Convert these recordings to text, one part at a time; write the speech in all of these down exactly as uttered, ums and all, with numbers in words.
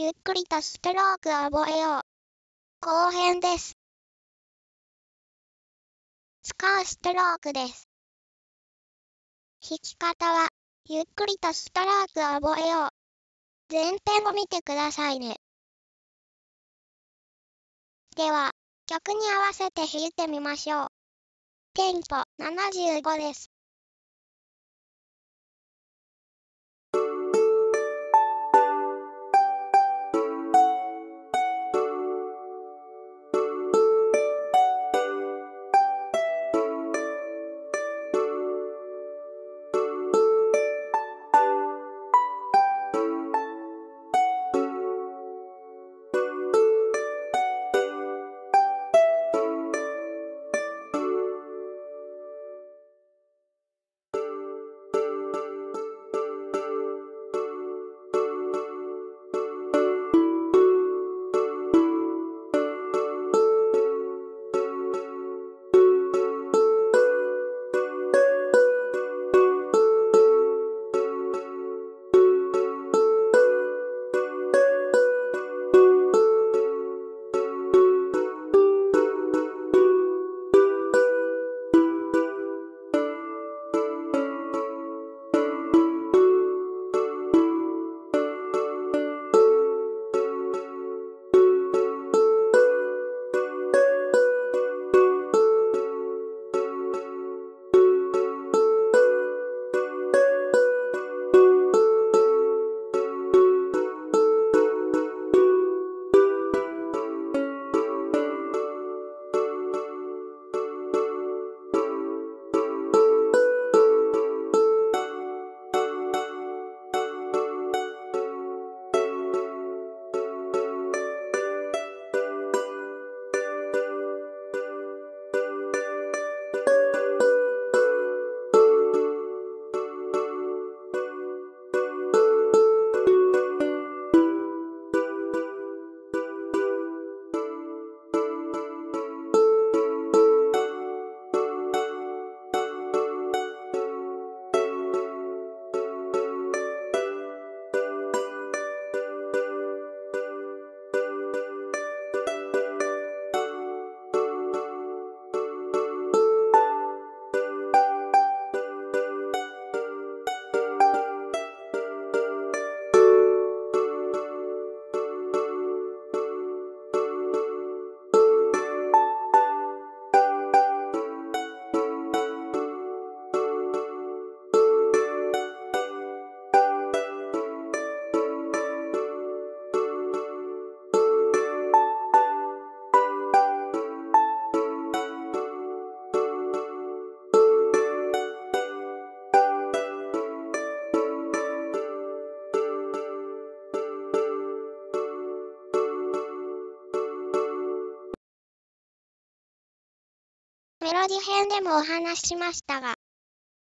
ゆっくりとストロークを覚えよう。後編です。使うストロークです。弾き方は、ゆっくりとストロークを覚えよう。前編を見てくださいね。では、曲に合わせて弾いてみましょう。テンポななじゅうごです。メロディ編でもお話ししましたが、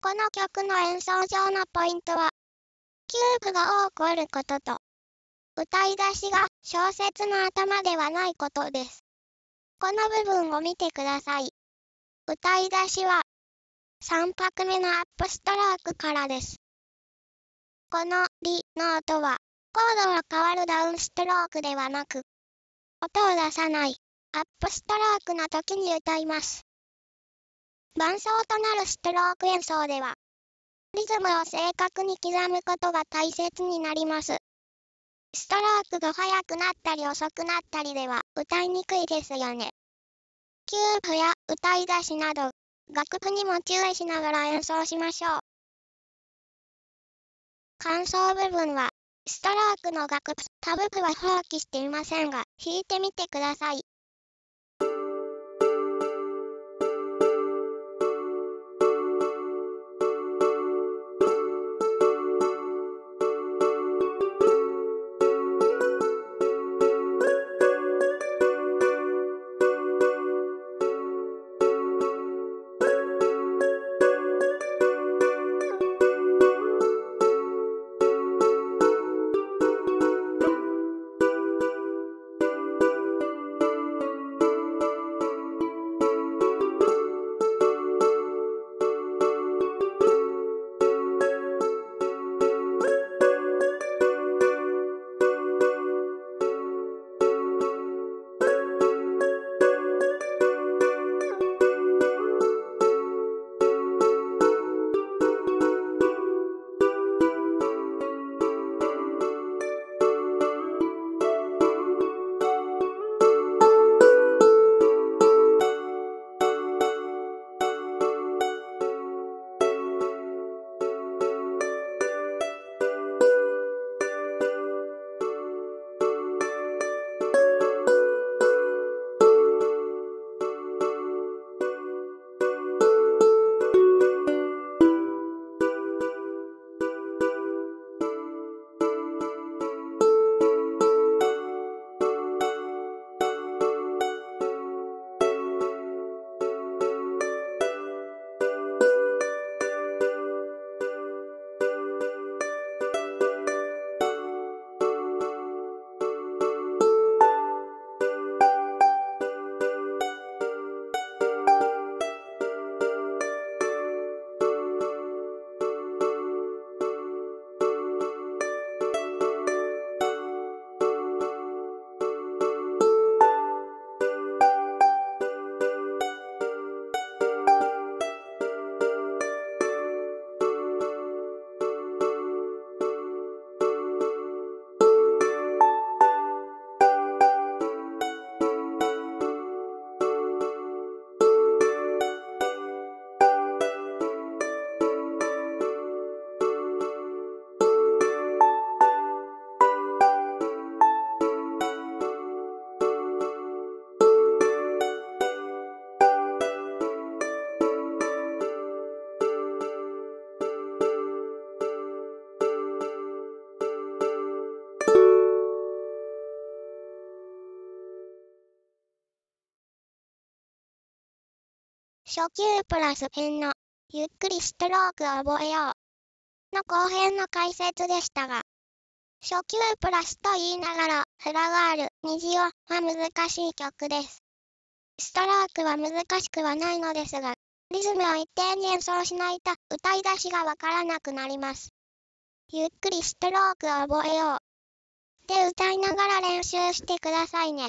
この曲の演奏上のポイントは、キューブが多くあることと、歌い出しが小節の頭ではないことです。この部分を見てください。歌い出しは、さん拍目のアップストロークからです。このリの音は、コードが変わるダウンストロークではなく、音を出さないアップストロークの時に歌います。伴奏となるストローク演奏では、リズムを正確に刻むことが大切になります。ストロークが速くなったり遅くなったりでは歌いにくいですよね。キューブや歌い出しなど、楽譜にも注意しながら演奏しましょう。間奏部分は、ストロークの楽譜、タブ譜は放棄していませんが、弾いてみてください。初級プラス編のゆっくりストロークを覚えようの後編の解説でしたが、初級プラスと言いながらフラワール虹をは難しい曲です。ストロークは難しくはないのですが、リズムを一定に演奏しないと歌い出しがわからなくなります。ゆっくりストロークを覚えようで歌いながら練習してくださいね。